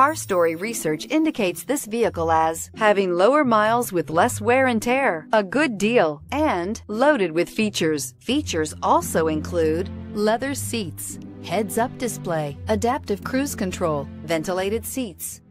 CarStory research indicates this vehicle as having lower miles with less wear and tear, a good deal, and loaded with features. Features also include leather seats, heads-up display, adaptive cruise control, ventilated seats.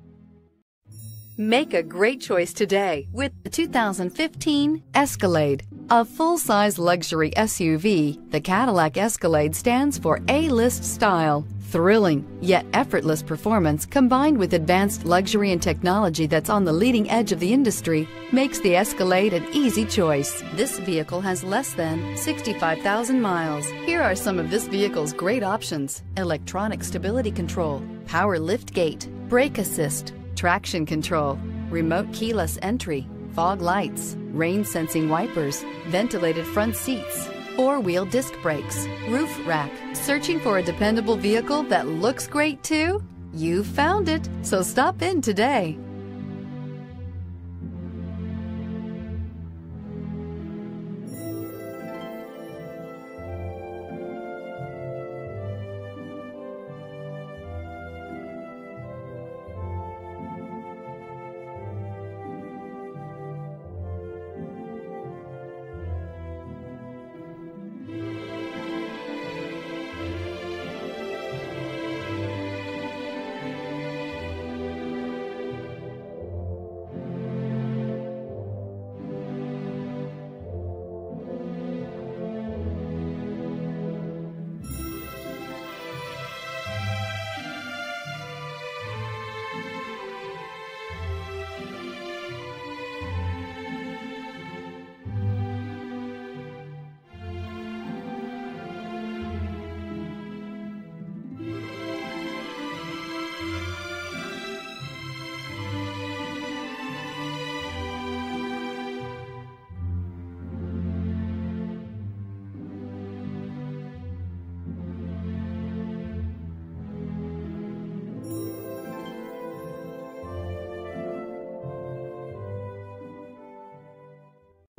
Make a great choice today with the 2015 Escalade. A full-size luxury SUV, the Cadillac Escalade stands for A-list style. Thrilling, yet effortless performance combined with advanced luxury and technology that's on the leading edge of the industry makes the Escalade an easy choice. This vehicle has less than 65,000 miles. Here are some of this vehicle's great options: electronic stability control, power liftgate, brake assist, traction control, remote keyless entry, fog lights, rain sensing wipers, ventilated front seats, four-wheel disc brakes, roof rack. Searching for a dependable vehicle that looks great too? You found it, so stop in today.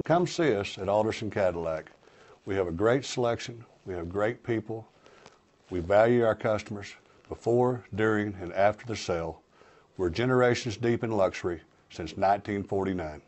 Come see us at Alderson Cadillac. We have a great selection, we have great people, we value our customers before, during, and after the sale. We're generations deep in luxury since 1949.